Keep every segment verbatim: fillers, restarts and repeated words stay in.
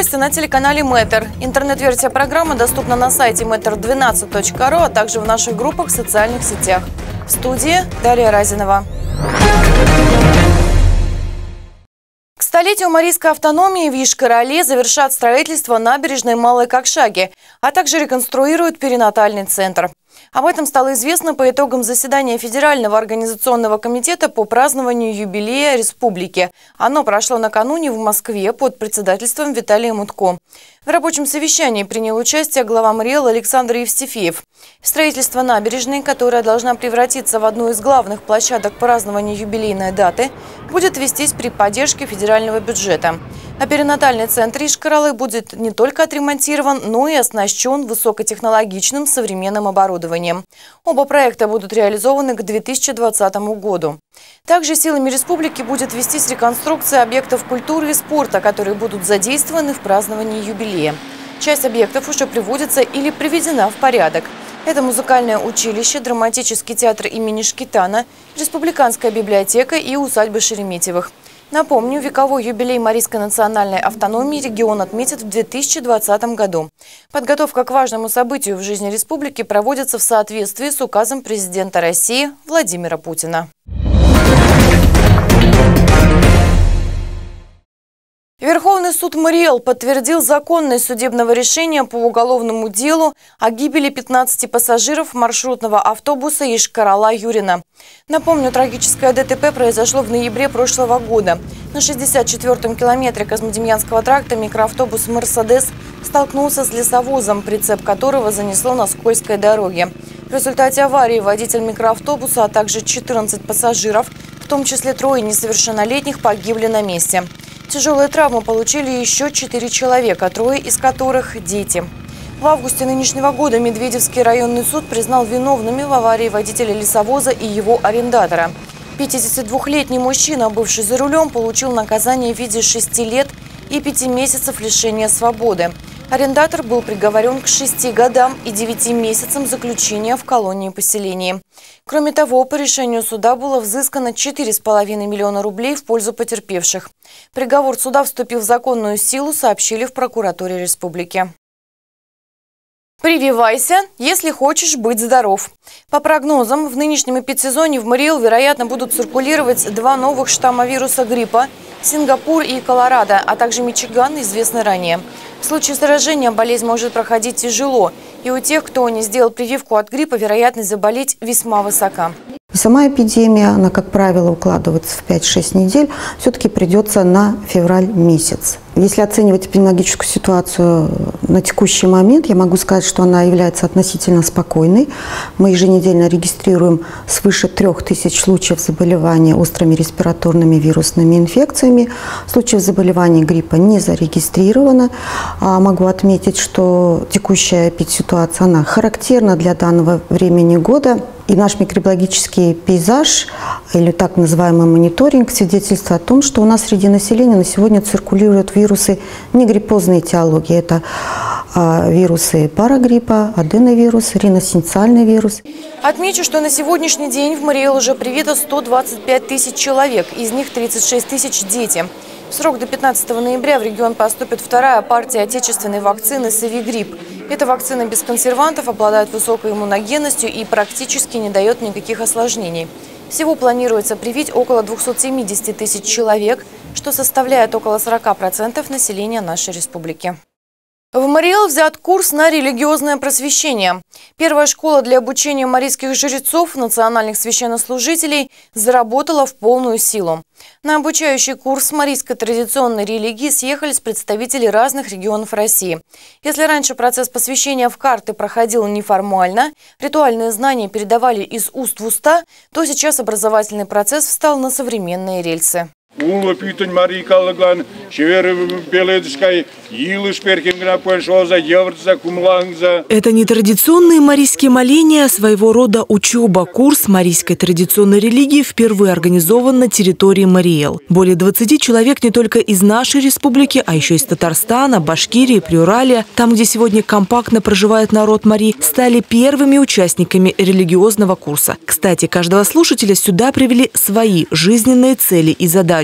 Новости на телеканале МЭТР. Интернет-версия программы доступна на сайте метр двенадцать точка ру, а также в наших группах в социальных сетях. В студии Дарья Разинова. К столетию марийской автономии в Ишкар-Оле завершат строительство набережной Малой Кокшаги, а также реконструируют перинатальный центр. Об этом стало известно по итогам заседания Федерального организационного комитета по празднованию юбилея республики. Оно прошло накануне в Москве под председательством Виталия Мутко. В рабочем совещании принял участие глава Марий Эл Александр Евстифеев. Строительство набережной, которая должна превратиться в одну из главных площадок празднования юбилейной даты, будет вестись при поддержке федерального бюджета. А перинатальный центр Ишкар-Олы будет не только отремонтирован, но и оснащен высокотехнологичным современным оборудованием. Оба проекта будут реализованы к две тысячи двадцатому году. Также силами республики будет вестись реконструкция объектов культуры и спорта, которые будут задействованы в праздновании юбилея. Часть объектов уже приводится или приведена в порядок. Это музыкальное училище, драматический театр имени Шкетана, республиканская библиотека и усадьба Шереметьевых. Напомню, вековой юбилей марийской национальной автономии регион отметит в две тысячи двадцатом году. Подготовка к важному событию в жизни республики проводится в соответствии с указом президента России Владимира Путина. Верховный суд Марий Эл подтвердил законность судебного решения по уголовному делу о гибели пятнадцати пассажиров маршрутного автобуса Ишкарала-Юрина. Напомню, трагическое ДТП произошло в ноябре прошлого года. На шестьдесят четвёртом километре Космодемьянского тракта микроавтобус «Мерседес» столкнулся с лесовозом, прицеп которого занесло на скользкой дороге. В результате аварии водитель микроавтобуса, а также четырнадцать пассажиров, в том числе трое несовершеннолетних, погибли на месте. Тяжелые травмы получили еще четыре человека, трое из которых – дети. В августе нынешнего года Медведевский районный суд признал виновными в аварии водителя лесовоза и его арендатора. пятидесятидвухлетний мужчина, бывший за рулем, получил наказание в виде шести лет и пяти месяцев лишения свободы. Арендатор был приговорен к шести годам и девяти месяцам заключения в колонии-поселении. Кроме того, по решению суда было взыскано четыре с половиной миллиона рублей в пользу потерпевших. Приговор суда вступил в законную силу, сообщили в прокуратуре республики. Прививайся, если хочешь быть здоров. По прогнозам, в нынешнем эпидсезоне в Марий Эл, вероятно, будут циркулировать два новых штамма вируса гриппа – Сингапур и Колорадо, а также Мичиган, известный ранее. В случае заражения болезнь может проходить тяжело, и у тех, кто не сделал прививку от гриппа, вероятность заболеть весьма высока. Сама эпидемия, она, как правило, укладывается в пять-шесть недель, все-таки придется на февраль месяц. Если оценивать эпидемиологическую ситуацию на текущий момент, я могу сказать, что она является относительно спокойной. Мы еженедельно регистрируем свыше трех тысяч случаев заболевания острыми респираторными вирусными инфекциями. Случаев заболевания гриппа не зарегистрировано. Могу отметить, что текущая эпидситуация, она характерна для данного времени года. И наш микробиологический пейзаж, или так называемый мониторинг, свидетельствует о том, что у нас среди населения на сегодня циркулируют вирусы не гриппозной этиологии. Это вирусы парагриппа, аденовирус, риноссенциальный вирус. Отмечу, что на сегодняшний день в Марий Эл уже привито сто двадцать пять тысяч человек, из них тридцать шесть тысяч дети. В срок до пятнадцатого ноября в регион поступит вторая партия отечественной вакцины «Совигрипп». Эта вакцина без консервантов, обладает высокой иммуногенностью и практически не дает никаких осложнений. Всего планируется привить около двухсот семидесяти тысяч человек, что составляет около сорока процентов населения нашей республики. В Марий Эл взят курс на религиозное просвещение. Первая школа для обучения марийских жрецов, национальных священнослужителей, заработала в полную силу. На обучающий курс марийской традиционной религии съехались представители разных регионов России. Если раньше процесс посвящения в карты проходил неформально, ритуальные знания передавали из уст в уста, то сейчас образовательный процесс встал на современные рельсы. Это не традиционные марийские моления, а своего рода учеба. Курс марийской традиционной религии впервые организован на территории Марий Эл. Более двадцати человек не только из нашей республики, а еще из Татарстана, Башкирии, Преуралия, там, где сегодня компактно проживает народ Марий, стали первыми участниками религиозного курса. Кстати, каждого слушателя сюда привели свои жизненные цели и задачи.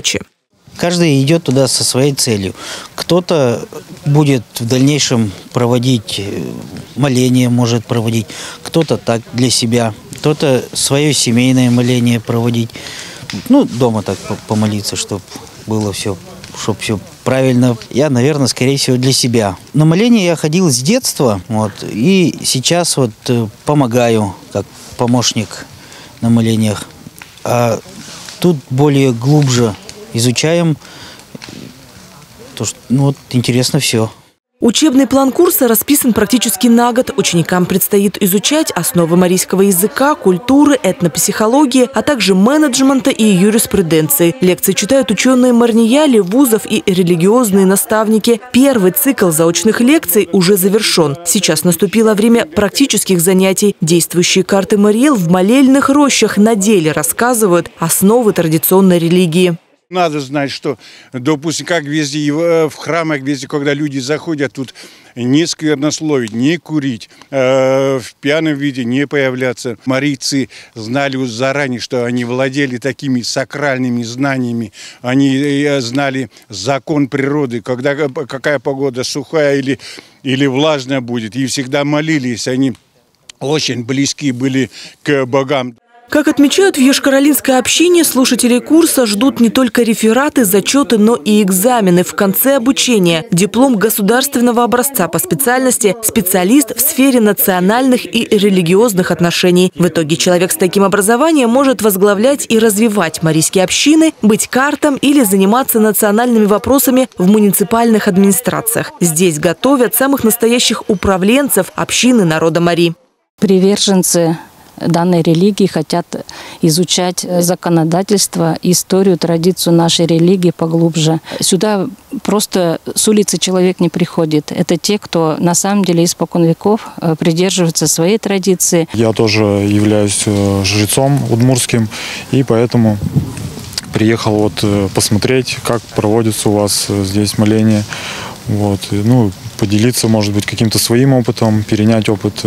Каждый идет туда со своей целью. Кто-то будет в дальнейшем проводить моление, может проводить, кто-то так для себя, кто-то свое семейное моление проводить. Ну, дома так помолиться, чтобы было все, чтобы все правильно. Я, наверное, скорее всего, для себя. На моление я ходил с детства, вот, и сейчас вот помогаю, как помощник на молениях. А тут более глубже изучаем, то, что, ну, вот, интересно все. Учебный план курса расписан практически на год. Ученикам предстоит изучать основы марийского языка, культуры, этнопсихологии, а также менеджмента и юриспруденции. Лекции читают ученые Марний Эль, вузов и религиозные наставники. Первый цикл заочных лекций уже завершен. Сейчас наступило время практических занятий. Действующие карты Марий Эл в молельных рощах на деле рассказывают основы традиционной религии. Надо знать, что, допустим, как везде, в храмах, везде, когда люди заходят, тут не сквернословить, не курить, э, в пьяном виде не появляться. Марийцы знали заранее, что они владели такими сакральными знаниями. Они знали закон природы, когда, какая погода, сухая или, или влажная будет. И всегда молились, они очень близки были к богам. Как отмечают в Йошкар-Олинской общине, слушателей курса ждут не только рефераты, зачеты, но и экзамены в конце обучения. Диплом государственного образца по специальности, специалист в сфере национальных и религиозных отношений. В итоге человек с таким образованием может возглавлять и развивать марийские общины, быть картом или заниматься национальными вопросами в муниципальных администрациях. Здесь готовят самых настоящих управленцев общины народа Мари. Приверженцы данной религии хотят изучать законодательство, историю, традицию нашей религии поглубже. Сюда просто с улицы человек не приходит. Это те, кто на самом деле испокон веков придерживается своей традиции. Я тоже являюсь жрецом удмуртским, и поэтому приехал вот посмотреть, как проводится у вас здесь моление. Вот, ну, поделиться, может быть, каким-то своим опытом, перенять опыт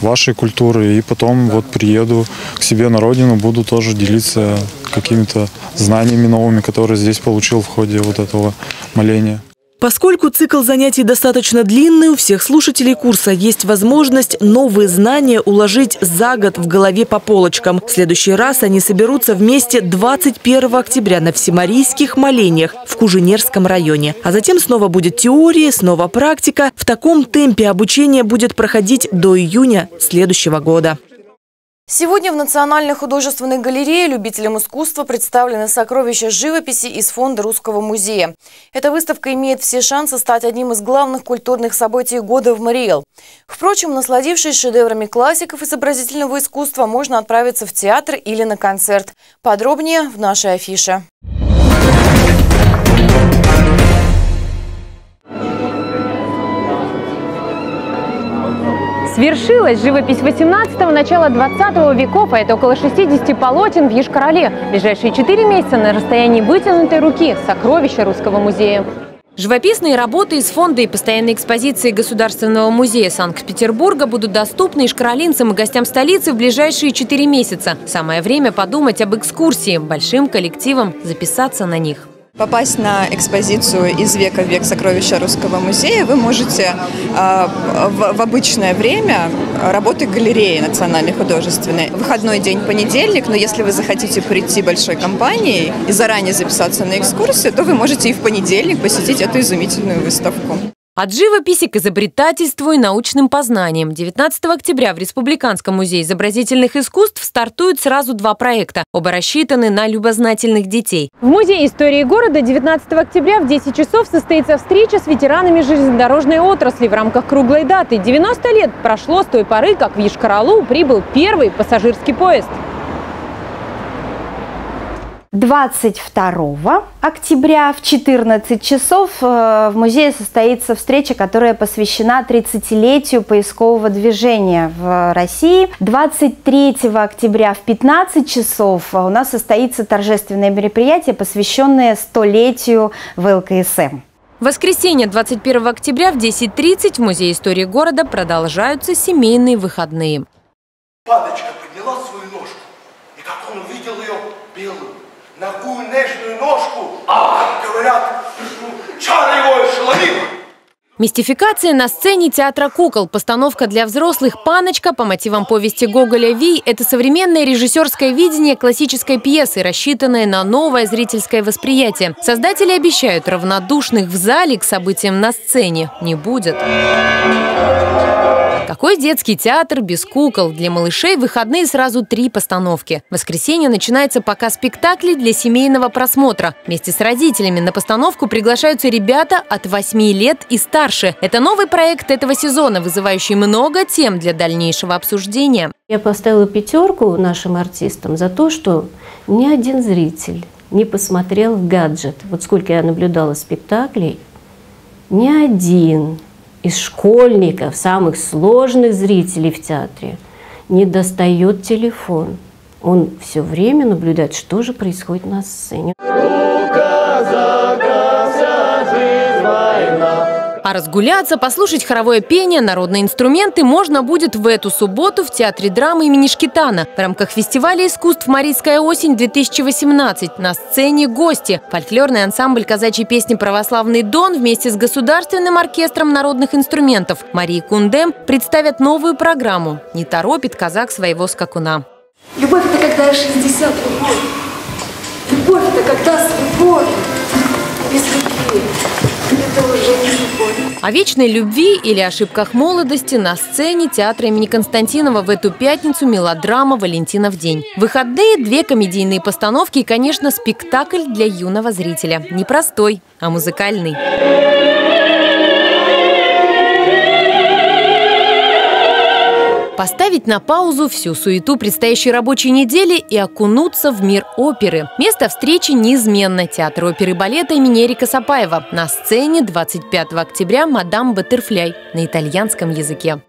вашей культуры. И потом вот приеду к себе на родину, буду тоже делиться какими-то знаниями новыми, которые здесь получил в ходе вот этого моления. Поскольку цикл занятий достаточно длинный, у всех слушателей курса есть возможность новые знания уложить за год в голове по полочкам. В следующий раз они соберутся вместе двадцать первого октября на всемарийских молениях в Куженерском районе. А затем снова будет теория, снова практика. В таком темпе обучение будет проходить до июня следующего года. Сегодня в Национальной художественной галерее любителям искусства представлены сокровища живописи из фонда Русского музея. Эта выставка имеет все шансы стать одним из главных культурных событий года в Марий Эл. Впрочем, насладившись шедеврами классиков изобразительного искусства, можно отправиться в театр или на концерт. Подробнее в нашей афише. Свершилась живопись восемнадцатого – начала двадцатого веков, а это около шестидесяти полотен в Йошкар-Оле. Ближайшие четыре месяца на расстоянии вытянутой руки – сокровища Русского музея. Живописные работы из фонда и постоянной экспозиции Государственного музея Санкт-Петербурга будут доступны йошкар-олинцам и гостям столицы в ближайшие четыре месяца. Самое время подумать об экскурсии, большим коллективом записаться на них. Попасть на экспозицию «Из века в век. Сокровища Русского музея» вы можете э, в, в обычное время работы галереи национальной художественной. Выходной день понедельник, но если вы захотите прийти большой компанией и заранее записаться на экскурсию, то вы можете и в понедельник посетить эту изумительную выставку. От живописи к изобретательству и научным познаниям. девятнадцатого октября в Республиканском музее изобразительных искусств стартуют сразу два проекта. Оба рассчитаны на любознательных детей. В Музее истории города девятнадцатого октября в десять часов состоится встреча с ветеранами железнодорожной отрасли в рамках круглой даты. девяносто лет прошло с той поры, как в Йошкар-Олу прибыл первый пассажирский поезд. двадцать второго октября в четырнадцать часов в музее состоится встреча, которая посвящена тридцатилетию поискового движения в России. двадцать третьего октября в пятнадцать часов у нас состоится торжественное мероприятие, посвященное столетию вэ эл ка эс эм. В воскресенье двадцать первого октября в десять тридцать в Музее истории города продолжаются семейные выходные. Паночка подняла свою ножку, и как он увидел ее белую, на какую нежную ножку, а, говорят, чары его шаловик. Мистификация на сцене театра кукол. Постановка для взрослых «Паночка» по мотивам повести Гоголя «Вий» – это современное режиссерское видение классической пьесы, рассчитанное на новое зрительское восприятие. Создатели обещают, равнодушных в зале к событиям на сцене не будет. Какой детский театр без кукол? Для малышей в выходные сразу три постановки. В воскресенье начинается показ спектаклей для семейного просмотра. Вместе с родителями на постановку приглашаются ребята от восьми лет и старше. Это новый проект этого сезона, вызывающий много тем для дальнейшего обсуждения. Я поставила пятерку нашим артистам за то, что ни один зритель не посмотрел в гаджет. Вот сколько я наблюдала спектаклей, ни один из школьников, самых сложных зрителей в театре, не достает телефон. Он все время наблюдает, что же происходит на сцене. А разгуляться, послушать хоровое пение, народные инструменты можно будет в эту субботу в Театре драмы имени Шкетана в рамках фестиваля искусств «Марийская осень-две тысячи восемнадцать». На сцене гости. Фольклорный ансамбль казачьей песни «Православный Дон» вместе с Государственным оркестром народных инструментов Марии Кундем представят новую программу «Не торопит казак своего скакуна». Любовь – это когда шестьдесят любовь. Любовь – это когда с любовью. Без любви. Это уже не любовь. О вечной любви или ошибках молодости на сцене театра имени Константинова в эту пятницу мелодрама «Валентинов день». В выходные две комедийные постановки и, конечно, спектакль для юного зрителя. Не простой, а музыкальный. Поставить на паузу всю суету предстоящей рабочей недели и окунуться в мир оперы. Место встречи неизменно. Театр оперы и балета имени Эрика Сапаева. На сцене двадцать пятого октября «Мадам Баттерфляй» на итальянском языке.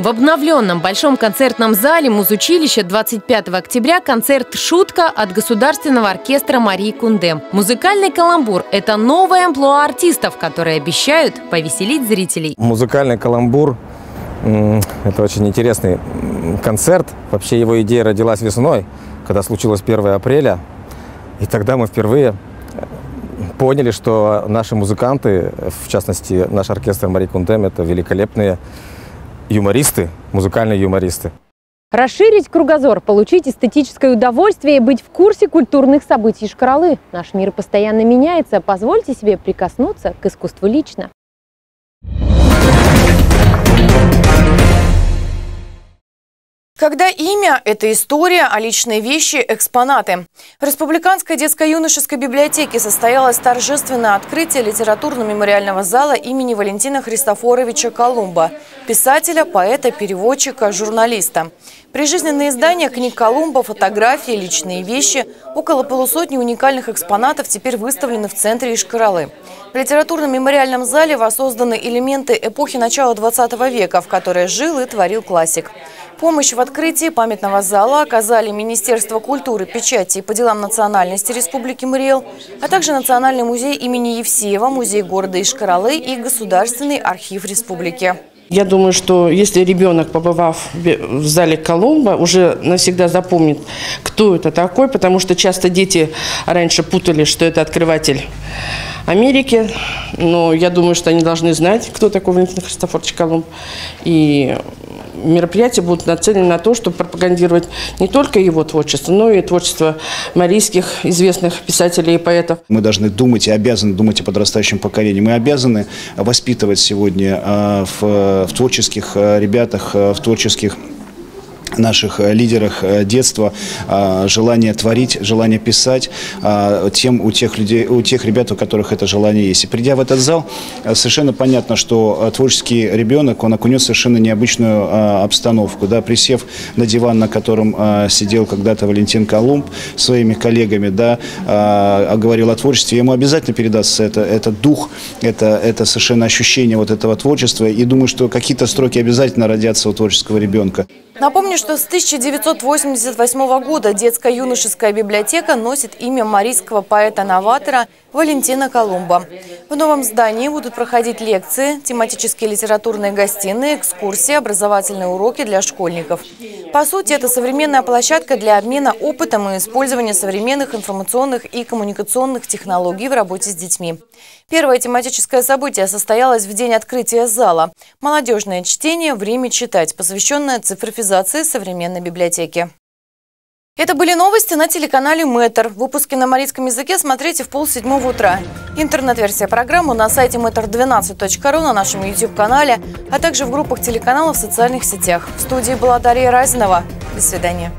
В обновленном большом концертном зале музучилища двадцать пятого октября концерт «Шутка» от Государственного оркестра Марии Кундем. Музыкальный каламбур – это новое амплуа артистов, которые обещают повеселить зрителей. Музыкальный каламбур – это очень интересный концерт. Вообще его идея родилась весной, когда случилось первое апреля. И тогда мы впервые поняли, что наши музыканты, в частности наш оркестр Марии Кундем, это великолепные юмористы, музыкальные юмористы. Расширить кругозор, получить эстетическое удовольствие и быть в курсе культурных событий Ишкаралы. Наш мир постоянно меняется. Позвольте себе прикоснуться к искусству лично. Когда имя – это история, а личные вещи – экспонаты. В Республиканской детско-юношеской библиотеке состоялось торжественное открытие литературно-мемориального зала имени Валентина Христофоровича Колумба – писателя, поэта, переводчика, журналиста. Прижизненные издания книг Колумба, фотографии, личные вещи. Около полусотни уникальных экспонатов теперь выставлены в центре Ишкаралы. В литературно-мемориальном зале воссозданы элементы эпохи начала двадцатого века, в которой жил и творил классик. Помощь в открытии памятного зала оказали Министерство культуры, печати и по делам национальности Республики Марий Эл, а также Национальный музей имени Евсеева, музей города Ишкаралы и Государственный архив Республики. Я думаю, что если ребенок, побывав в зале Колумба, уже навсегда запомнит, кто это такой, потому что часто дети раньше путали, что это открыватель Америки. Но я думаю, что они должны знать, кто такой Валентин Христофорович Колумб. И мероприятия будут нацелены на то, чтобы пропагандировать не только его творчество, но и творчество марийских известных писателей и поэтов. Мы должны думать и обязаны думать о подрастающем поколении. Мы обязаны воспитывать сегодня в, в творческих ребятах, в творческих наших лидерах детства желание творить, желание писать тем у тех людей, у тех ребят, у которых это желание есть. И придя в этот зал, совершенно понятно, что творческий ребенок, он окунет совершенно необычную обстановку. Да, присев на диван, на котором сидел когда-то Валентин Колумб своими коллегами, да, говорил о творчестве, ему обязательно передастся это, это дух, это, это совершенно ощущение вот этого творчества. И думаю, что какие-то строки обязательно родятся у творческого ребенка. Напомню, что с тысяча девятьсот восемьдесят восьмого года детско-юношеская библиотека носит имя марийского поэта-новатора Валентина Колумба. В новом здании будут проходить лекции, тематические литературные гостиные, экскурсии, образовательные уроки для школьников. По сути, это современная площадка для обмена опытом и использования современных информационных и коммуникационных технологий в работе с детьми. Первое тематическое событие состоялось в день открытия зала «Молодежное чтение. Время читать», посвященное цифровизации современной библиотеки. Это были новости на телеканале «МЭТР». Выпуски на марийском языке смотрите в полседьмого утра. Интернет-версия программы на сайте метр двенадцать точка ру, на нашем YouTube-канале, а также в группах телеканала в социальных сетях. В студии была Дарья Разинова. До свидания.